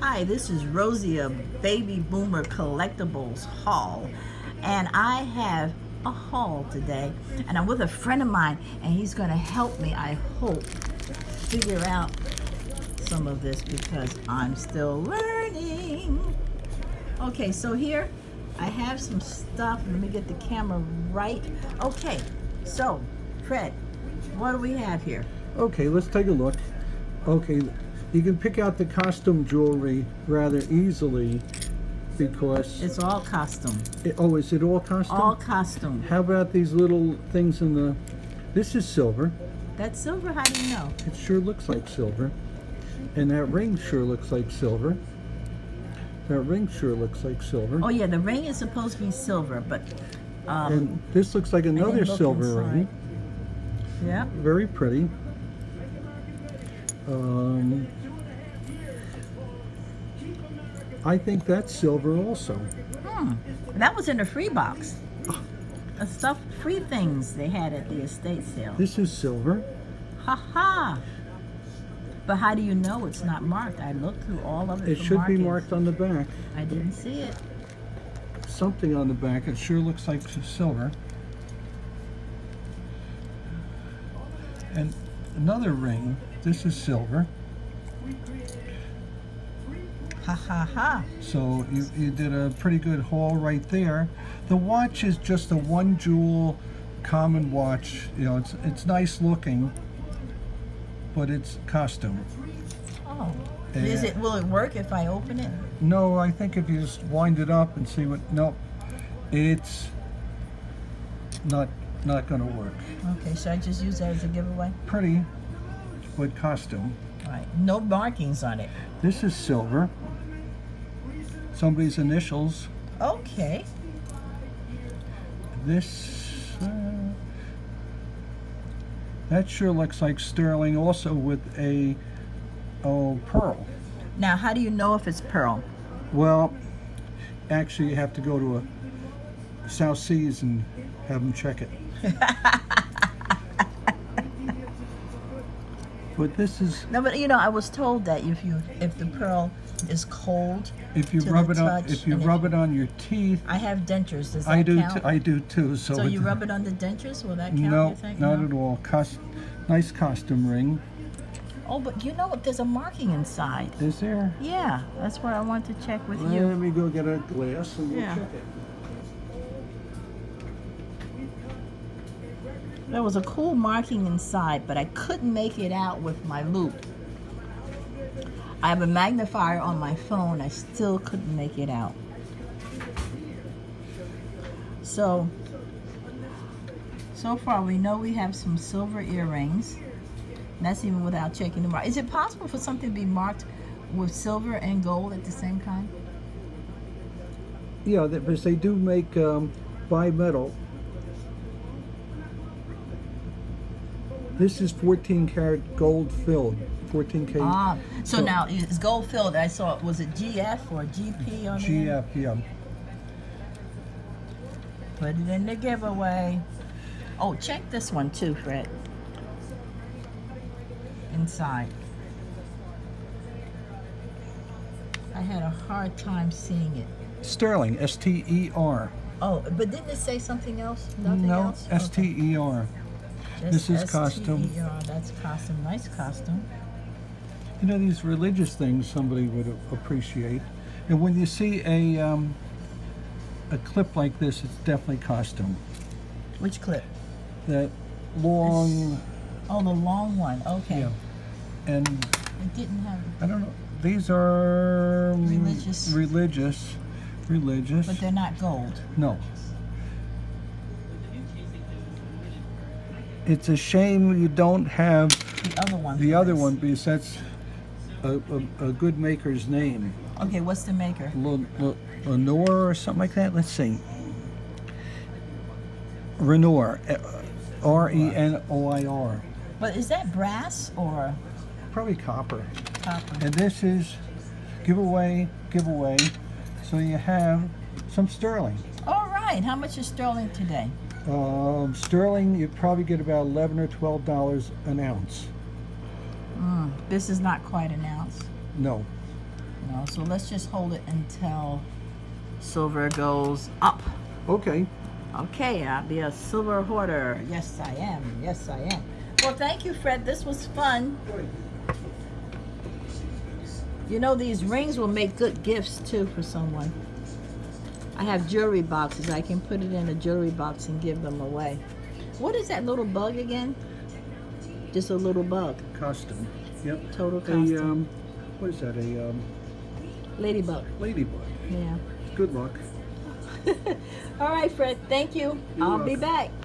Hi, this is Rosie of Baby Boomer Collectibles Haul, and I have a haul today, and I'm with a friend of mine, and he's going to help me, I hope, figure out some of this because I'm still learning. Okay, so here I have some stuff. Let me get the camera right. Okay, so Fred, what do we have here? Okay, let's take a look. Okay, you can pick out the costume jewelry rather easily because... It's all costume. Oh, is it all costume? All costume. How about these little things in the... This is silver. That's silver? How do you know? It sure looks like silver. And that ring sure looks like silver. That ring sure looks like silver. Oh yeah, the ring is supposed to be silver, but... and this looks like another silver ring. Yeah. Very pretty. I think that's silver also. That was in a free box. Stuff, free things they had at the estate sale. This is silver. Ha-ha. But how do you know it's not marked? I looked through all of it. It should be marked on the back. I didn't see it. Something on the back. It sure looks like silver. And another ring. This is silver. Ha ha ha. So you did a pretty good haul right there. The watch is just a one jewel common watch. You know, it's nice looking, but it's costume. Oh. And will it work if I open it? No, I think if you just wind it up and see what... Nope. It's not going to work. Okay, should I just use that as a giveaway? Pretty. With costume. All right. No markings on it. This is silver. Somebody's initials. Okay. This that sure looks like sterling, also with a pearl. Now, how do you know if it's pearl? Well, actually, you have to go to a South Seas and have them check it. But this is... No, but you know, I was told that if the pearl is cold, if you rub it on, if you rub it on your teeth... I have dentures. Does that count? I do too. So you rub it on the dentures? Will that count? No, not at all. Nice costume ring. Oh, but you know, there's a marking inside. Is there? Yeah, that's what I want to check with you. Let me go get a glass and we'll check it. There was a cool marking inside, but I couldn't make it out with my loop. I have a magnifier on my phone. I still couldn't make it out. So far we know we have some silver earrings. That's even without checking the mark. Is it possible for something to be marked with silver and gold at the same time? Yeah, because they do make bimetal. This is 14 karat gold filled. 14 karat. Ah, so now it's gold filled. I saw it. Was it GF or GP on there? GF, yeah. Put it in the giveaway. Oh, check this one too, Fred. Inside. I had a hard time seeing it. Sterling, S-T-E-R. Oh, but didn't it say something else? Nothing else? No, S-T-E-R. Okay. This is costume. That's costume. Nice costume. You know, these religious things somebody would appreciate. And when you see a clip like this, it's definitely costume. Which clip? That long... Oh, the long one. Okay. Yeah. And it didn't have... I don't know. These are... Religious. Religious. Religious. But they're not gold. No. It's a shame you don't have... The other one. The other one, because that's a good maker's name. Okay, what's the maker? Renoir or something like that? Let's see. Renoir. R-E-N-O-I-R. But is that brass or? Probably copper. Copper. And this is giveaway. So you have some sterling. All right. How much is sterling today? Sterling, you probably get about $11 or $12 an ounce. This is not quite an ounce. No. You know, so let's just hold it until silver goes up. Okay. Okay, I'll be a silver hoarder. Yes, I am. Yes, I am. Well, thank you, Fred. This was fun. You know, these rings will make good gifts, too, for someone. I have jewelry boxes. I can put it in a jewelry box and give them away. What is that little bug again? Just a little bug. Costume. Yep. Total costume. A, what is that? A ladybug. Ladybug. Yeah. Good luck. All right, Fred. Thank you. I'll be back.